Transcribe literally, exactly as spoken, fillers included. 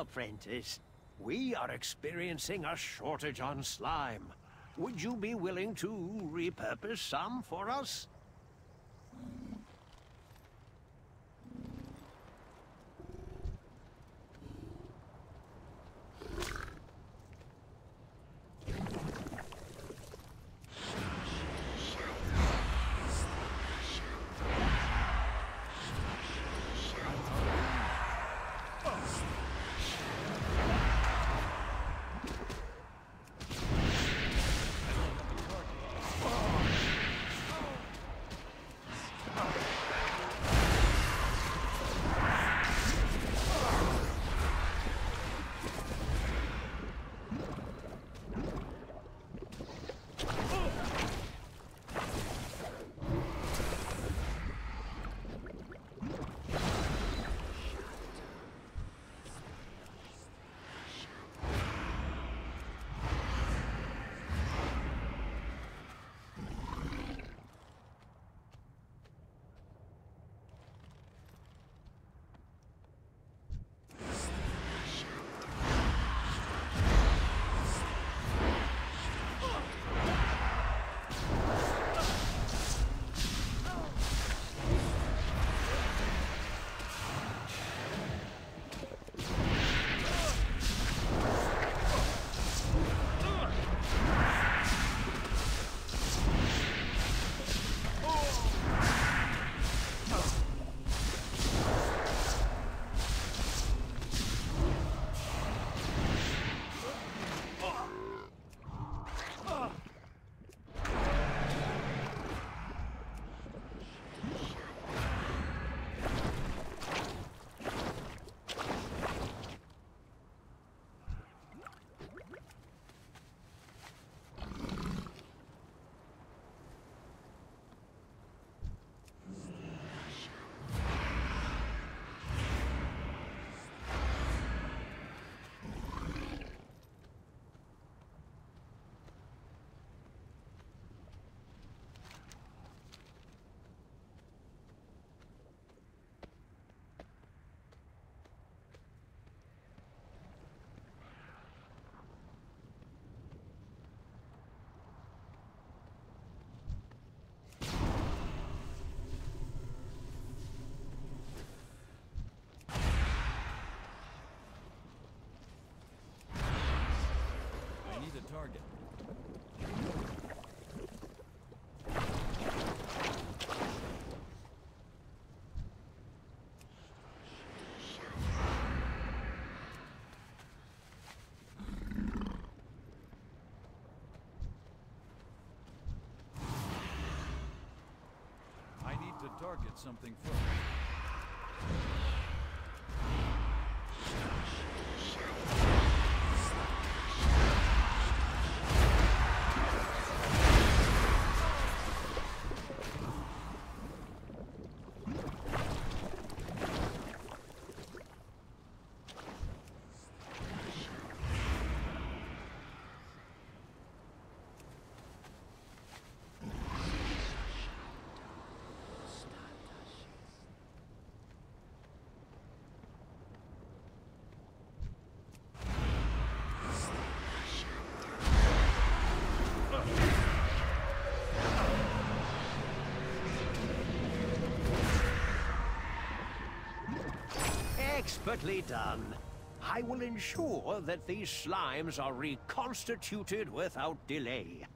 apprentice. We are experiencing a shortage on slime. Would you be willing to repurpose some for us? Target. I need to target something first. Expertly done. I will ensure that these slimes are reconstituted without delay.